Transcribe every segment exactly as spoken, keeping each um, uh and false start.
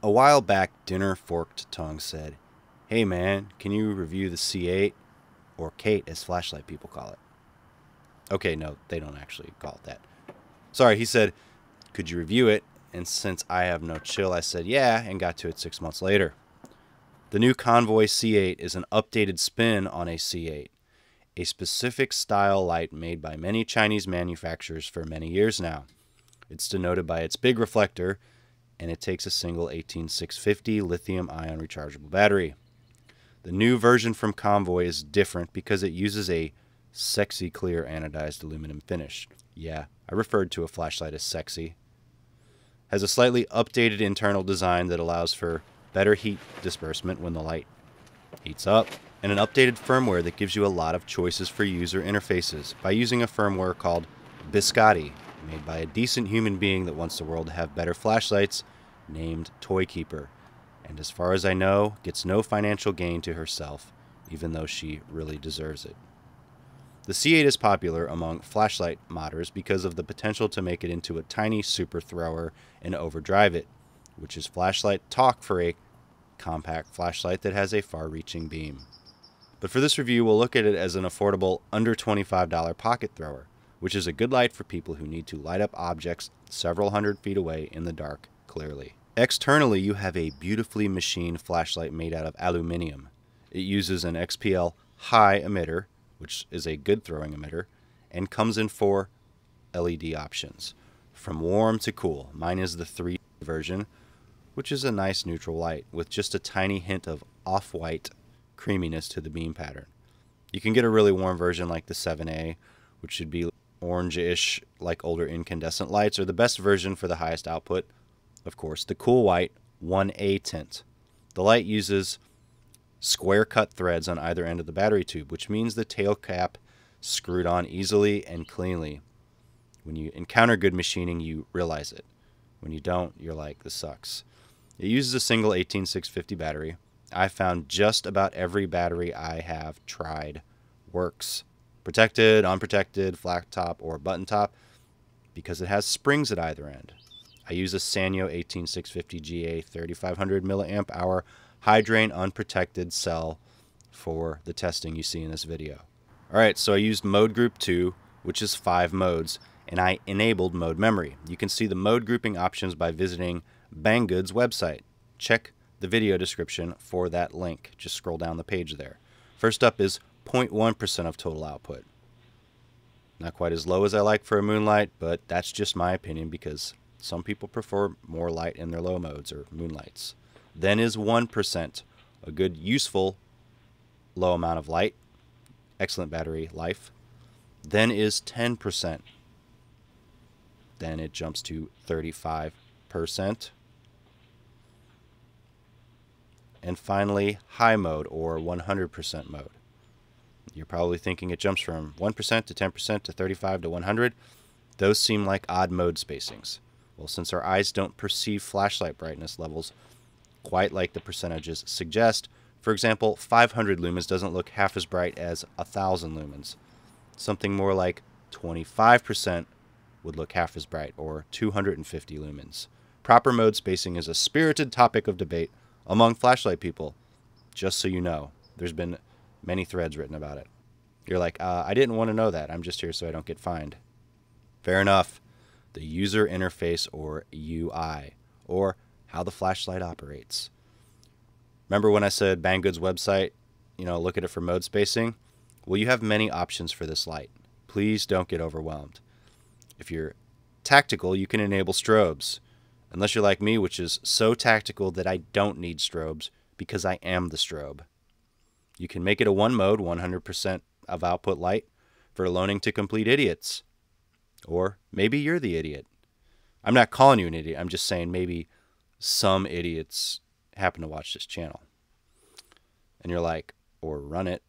A while back, Dinner Forked Tongue said, "Hey man, can you review the C eight?" Or Kate, as flashlight people call it. Okay, no, they don't actually call it that. Sorry, he said, "Could you review it?" And since I have no chill, I said, yeah, and got to it six months later. The new Convoy C eight is an updated spin on a C eight, a specific style light made by many Chinese manufacturers for many years now. It's denoted by its big reflector, and it takes a single eighteen six fifty lithium-ion rechargeable battery. The new version from Convoy is different because it uses a sexy clear anodized aluminum finish. Yeah, I referred to a flashlight as sexy. Has a slightly updated internal design that allows for better heat disbursement when the light heats up, and an updated firmware that gives you a lot of choices for user interfaces by using a firmware called Biscotti, made by a decent human being that wants the world to have better flashlights, named Toy Keeper, and as far as I know, gets no financial gain to herself, even though she really deserves it. The C eight is popular among flashlight modders because of the potential to make it into a tiny super thrower and overdrive it, which is flashlight talk for a compact flashlight that has a far-reaching beam. But for this review, we'll look at it as an affordable under twenty-five dollar pocket thrower, which is a good light for people who need to light up objects several hundred feet away in the dark clearly. Externally, you have a beautifully machined flashlight made out of aluminium. It uses an X P L high emitter, which is a good throwing emitter, and comes in four L E D options, from warm to cool. Mine is the three version, which is a nice neutral light with just a tiny hint of off-white creaminess to the beam pattern. You can get a really warm version like the seven A, which should be orange-ish like older incandescent lights, or the best version for the highest output, of course, the cool white one A tint. The light uses square cut threads on either end of the battery tube, which means the tail cap screwed on easily and cleanly. When you encounter good machining, you realize it. When you don't, you're like, this sucks. It uses a single eighteen six fifty battery. I found just about every battery I have tried works. Protected, unprotected, flat top, or button top, because it has springs at either end. I use a Sanyo eighteen six fifty G A thirty-five hundred milliamp hour high drain unprotected cell for the testing you see in this video. Alright, so I used mode group two, which is five modes, and I enabled mode memory. You can see the mode grouping options by visiting Banggood's website. Check the video description for that link. Just scroll down the page there. First up is zero point one percent of total output. Not quite as low as I like for a moonlight, but that's just my opinion because some people prefer more light in their low modes or moonlights. Then is one percent, a good, useful, low amount of light, excellent battery life. Then is ten percent. Then it jumps to thirty-five percent. And finally, high mode or one hundred percent mode. You're probably thinking it jumps from one percent to ten percent to thirty-five to one hundred. Those seem like odd mode spacings. Well, since our eyes don't perceive flashlight brightness levels quite like the percentages suggest. For example, five hundred lumens doesn't look half as bright as one thousand lumens. Something more like twenty-five percent would look half as bright, or two hundred fifty lumens. Proper mode spacing is a spirited topic of debate among flashlight people. Just so you know, there's been many threads written about it. You're like, uh, I didn't want to know that. I'm just here so I don't get fined. Fair enough. The user interface, or U I, or how the flashlight operates. Remember when I said Banggood's website, you know, look at it for mode spacing? Well, you have many options for this light. Please don't get overwhelmed. If you're tactical, you can enable strobes. Unless you're like me, which is so tactical that I don't need strobes because I am the strobe. You can make it a one mode, one hundred percent of output light for loaning to complete idiots. Or maybe you're the idiot. I'm not calling you an idiot. I'm just saying maybe some idiots happen to watch this channel. And you're like, or run it.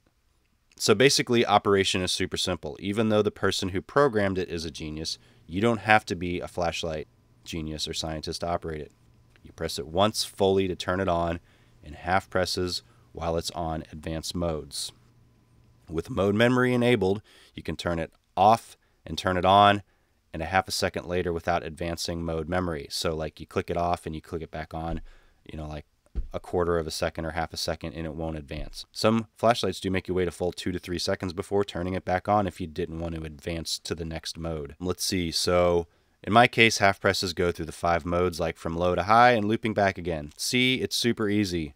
So basically, operation is super simple. Even though the person who programmed it is a genius, you don't have to be a flashlight genius or scientist to operate it. You press it once fully to turn it on, and half presses while it's on advanced modes. With mode memory enabled, you can turn it off and turn it on, and a half a second later without advancing mode memory. So like you click it off and you click it back on, you know, like a quarter of a second or half a second, and it won't advance. Some flashlights do make you wait a full two to three seconds before turning it back on if you didn't want to advance to the next mode. Let's see. So in my case, half presses go through the five modes, like from low to high and looping back again. See, it's super easy.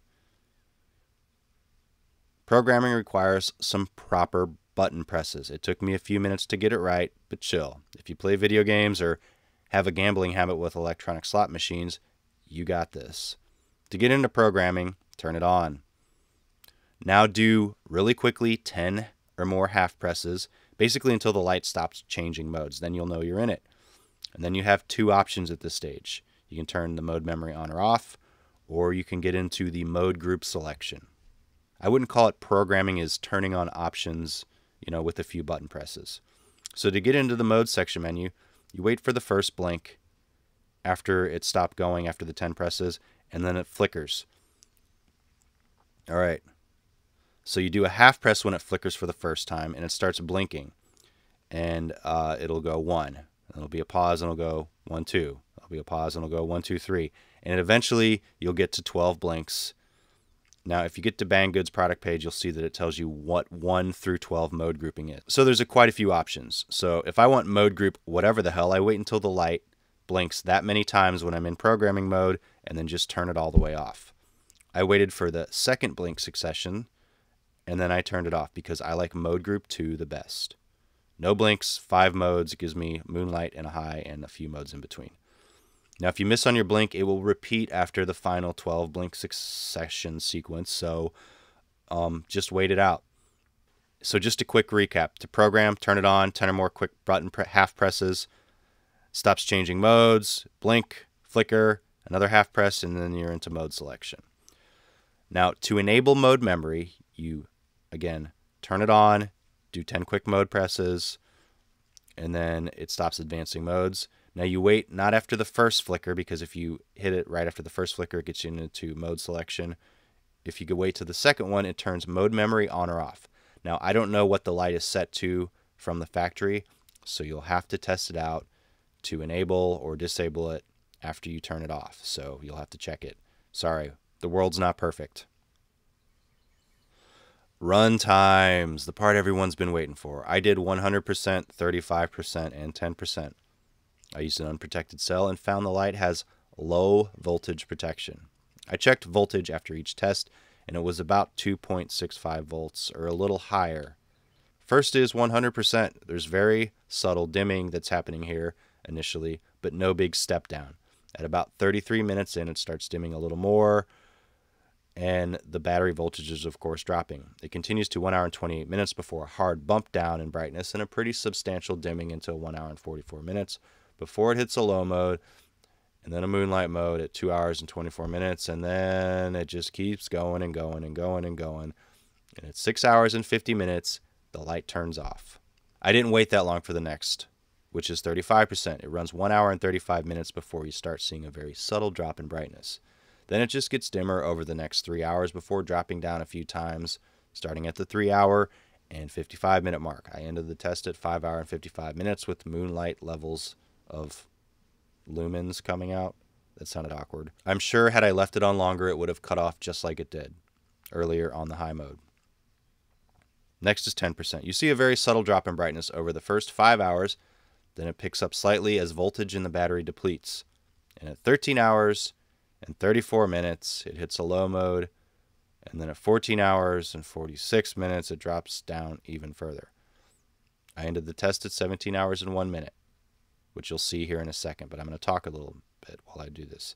Programming requires some proper button presses. It took me a few minutes to get it right, but chill. If you play video games or have a gambling habit with electronic slot machines, you got this. To get into programming, turn it on. Now do really quickly ten or more half presses, basically until the light stops changing modes. Then you'll know you're in it. And then you have two options at this stage. You can turn the mode memory on or off, or you can get into the mode group selection. I wouldn't call it programming, is turning on options, you know, with a few button presses. So to get into the mode section menu, you wait for the first blink after it stopped going after the ten presses, and then it flickers. All right. So you do a half press when it flickers for the first time, and it starts blinking. And uh, it'll go one. It'll be a pause, and it'll go one, two. It'll be a pause, and it'll go one, two, three. And eventually, you'll get to twelve blinks. Now, if you get to Banggood's product page, you'll see that it tells you what one through twelve mode grouping is. So there's a quite a few options. So if I want mode group whatever the hell, I wait until the light blinks that many times when I'm in programming mode, and then just turn it all the way off. I waited for the second blink succession, and then I turned it off because I like mode group two the best. No blinks, five modes. It gives me moonlight and a high and a few modes in between. Now, if you miss on your blink, it will repeat after the final twelve blink succession sequence, so um, just wait it out. So just a quick recap. To program, turn it on, ten or more quick button pre half presses, stops changing modes, blink, flicker, another half press, and then you're into mode selection. Now, to enable mode memory, you, again, turn it on, do ten quick mode presses, and then it stops advancing modes. Now you wait not after the first flicker, because if you hit it right after the first flicker, it gets you into mode selection. If you go wait to the second one, it turns mode memory on or off. Now I don't know what the light is set to from the factory, so you'll have to test it out to enable or disable it after you turn it off. So you'll have to check it. Sorry, the world's not perfect. Run times, the part everyone's been waiting for. I did one hundred percent, thirty-five percent, and ten percent. I used an unprotected cell and found the light has low voltage protection. I checked voltage after each test, and it was about two point six five volts or a little higher. First is one hundred percent. There's very subtle dimming that's happening here initially, but no big step down. At about thirty-three minutes in, it starts dimming a little more, and the battery voltage is, of course, dropping. It continues to one hour and twenty-eight minutes before a hard bump down in brightness and a pretty substantial dimming until one hour and forty-four minutes, before it hits a low mode, and then a moonlight mode at two hours and twenty-four minutes, and then it just keeps going and going and going and going. And at six hours and fifty minutes, the light turns off. I didn't wait that long for the next, which is thirty-five percent. It runs one hour and thirty-five minutes before you start seeing a very subtle drop in brightness. Then it just gets dimmer over the next three hours before dropping down a few times, starting at the three hour and fifty-five minute mark. I ended the test at five hour and fifty-five minutes with moonlight levels of lumens coming out. That sounded awkward. I'm sure had I left it on longer, it would have cut off just like it did earlier on the high mode. Next is ten percent. You see a very subtle drop in brightness over the first five hours, then it picks up slightly as voltage in the battery depletes. And at thirteen hours and thirty-four minutes, it hits a low mode, and then at fourteen hours and forty-six minutes, it drops down even further. I ended the test at seventeen hours and one minute, which you'll see here in a second, but I'm going to talk a little bit while I do this.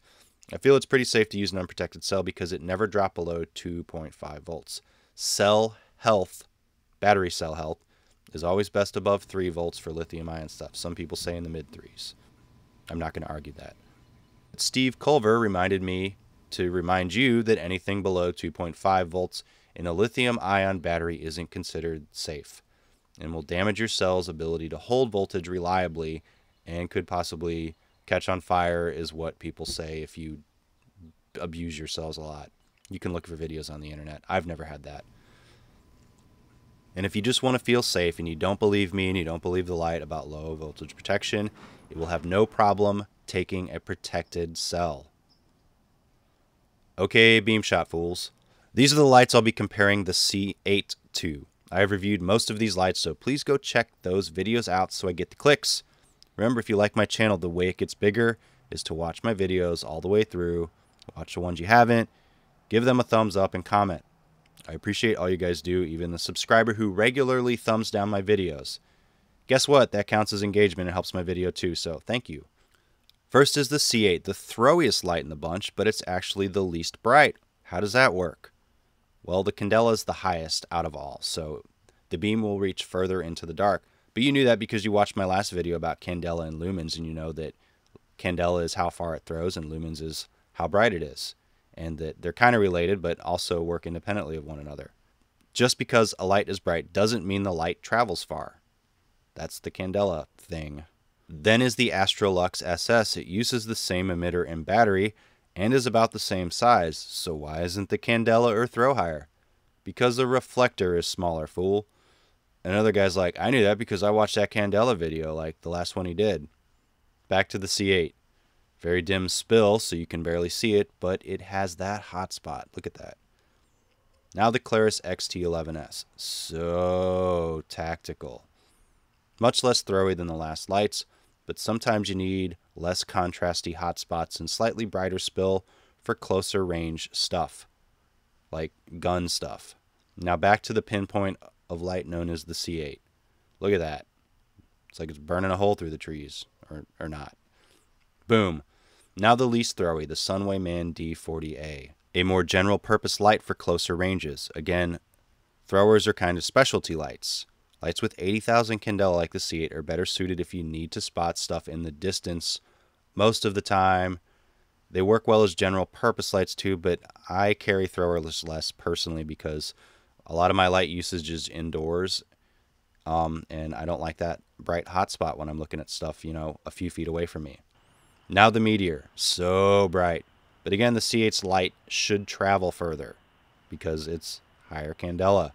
I feel it's pretty safe to use an unprotected cell because it never dropped below two point five volts. Cell health, battery cell health, is always best above three volts for lithium-ion stuff. Some people say in the mid threes. I'm not going to argue that. But Steve Culver reminded me to remind you that anything below two point five volts in a lithium-ion battery isn't considered safe and will damage your cell's ability to hold voltage reliably and could possibly catch on fire, is what people say if you abuse yourselves a lot. You can look for videos on the internet. I've never had that. And if you just want to feel safe and you don't believe me and you don't believe the light about low voltage protection, it will have no problem taking a protected cell. Okay, beam shot fools. These are the lights I'll be comparing the C eight to. I have reviewed most of these lights, so please go check those videos out so I get the clicks. Remember, if you like my channel, the way it gets bigger is to watch my videos all the way through, watch the ones you haven't, give them a thumbs up and comment. I appreciate all you guys do, even the subscriber who regularly thumbs down my videos. Guess what? That counts as engagement and helps my video too, so thank you. First is the C eight, the throwiest light in the bunch, but it's actually the least bright. How does that work? Well, the candela is the highest out of all, so the beam will reach further into the dark. But you knew that because you watched my last video about candela and lumens, and you know that candela is how far it throws and lumens is how bright it is, and that they're kind of related but also work independently of one another. Just because a light is bright doesn't mean the light travels far. That's the candela thing. Then is the Astrolux S S. It uses the same emitter and battery and is about the same size, so why isn't the candela or throw higher? Because the reflector is smaller, fool. Another guy's like, I knew that because I watched that candela video, like the last one he did. Back to the C eight. Very dim spill, so you can barely see it, but it has that hot spot. Look at that. Now the Klarus X T eleven S. So tactical. Much less throwy than the last lights, but sometimes you need less contrasty hot spots and slightly brighter spill for closer range stuff, like gun stuff. Now back to the pinpoint of light known as the C eight. Look at that. It's like it's burning a hole through the trees, or, or not. Boom. Now the least throwy, the Sunway Man D forty A. A more general purpose light for closer ranges. Again, throwers are kind of specialty lights. Lights with eighty thousand candela like the C eight are better suited if you need to spot stuff in the distance most of the time. They work well as general purpose lights too, but I carry throwers less personally because a lot of my light usage is indoors, um, and I don't like that bright hotspot when I'm looking at stuff, you know, a few feet away from me. Now the Meteor, so bright. But again, the C eight's light should travel further because it's higher candela.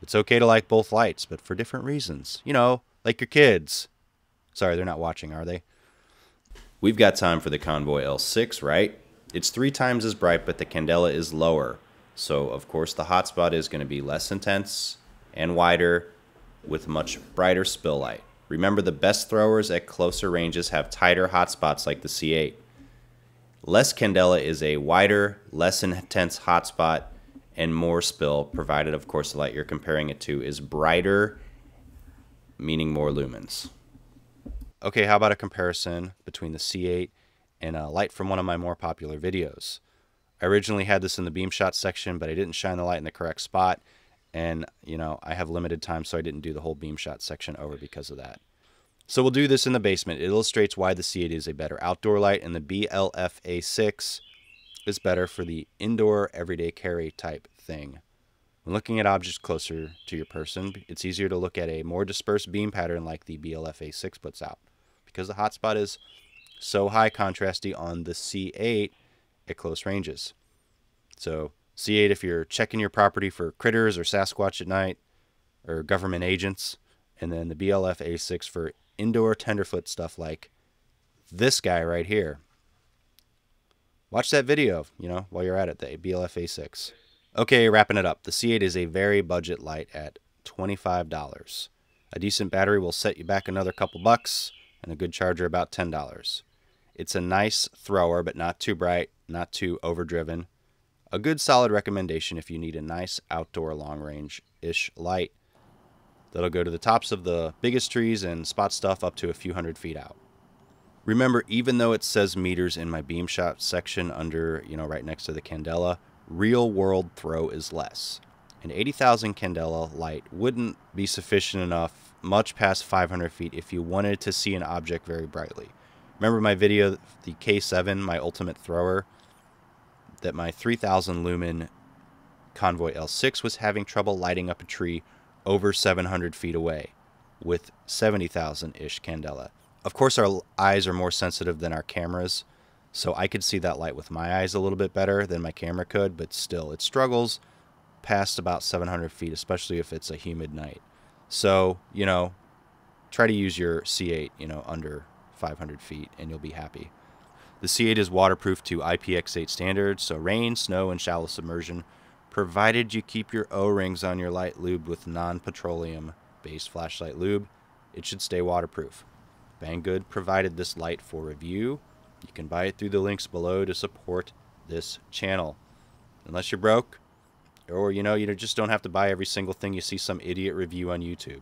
It's okay to like both lights, but for different reasons. You know, like your kids. Sorry, they're not watching, are they? We've got time for the Convoy L six, right? It's three times as bright, but the candela is lower. So, of course, the hotspot is going to be less intense and wider with much brighter spill light. Remember, the best throwers at closer ranges have tighter hotspots like the C eight. Less candela is a wider, less intense hotspot and more spill, provided, of course, the light you're comparing it to is brighter, meaning more lumens. Okay, how about a comparison between the C eight and a light from one of my more popular videos? I originally had this in the beam shot section, but I didn't shine the light in the correct spot. And, you know, I have limited time, so I didn't do the whole beam shot section over because of that. So we'll do this in the basement. It illustrates why the C eight is a better outdoor light, and the B L F A six is better for the indoor, everyday carry type thing. When looking at objects closer to your person, it's easier to look at a more dispersed beam pattern like the B L F A six puts out. Because the hotspot is so high contrasty on the C eight at close ranges. So C eight if you're checking your property for critters or Sasquatch at night or government agents, and then the B L F A six for indoor tenderfoot stuff like this guy right here. Watch that video, you know, while you're at it, the B L F A six. Okay, wrapping it up. The C eight is a very budget light at twenty-five dollars. A decent battery will set you back another couple bucks, and a good charger about ten dollars. It's a nice thrower, but not too bright, not too overdriven. A good solid recommendation if you need a nice outdoor long-range-ish light that'll go to the tops of the biggest trees and spot stuff up to a few hundred feet out. Remember, even though it says meters in my beam shot section under, you know, right next to the candela, real-world throw is less. An eighty thousand candela light wouldn't be sufficient enough much past five hundred feet if you wanted to see an object very brightly. Remember my video, the K seven, my ultimate thrower, that my three thousand lumen Convoy L six was having trouble lighting up a tree over seven hundred feet away with seventy thousand-ish candela. Of course, our eyes are more sensitive than our cameras, so I could see that light with my eyes a little bit better than my camera could, but still, it struggles past about seven hundred feet, especially if it's a humid night. So, you know, try to use your C eight, you know, under five hundred feet, and you'll be happy. The C eight is waterproof to I P X eight standards, so rain, snow, and shallow submersion, provided you keep your O-rings on your light lube with non-petroleum-based flashlight lube. It should stay waterproof. Banggood provided this light for review. You can buy it through the links below to support this channel. Unless you're broke, or you know, you just don't have to buy every single thing you see some idiot review on YouTube.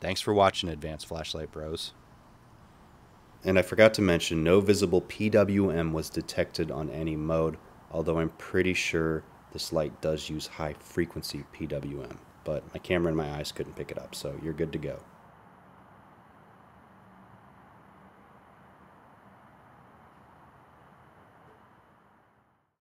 Thanks for watching, Advanced Flashlight Bros. And I forgot to mention, no visible P W M was detected on any mode, although I'm pretty sure this light does use high frequency P W M, but my camera and my eyes couldn't pick it up, so you're good to go.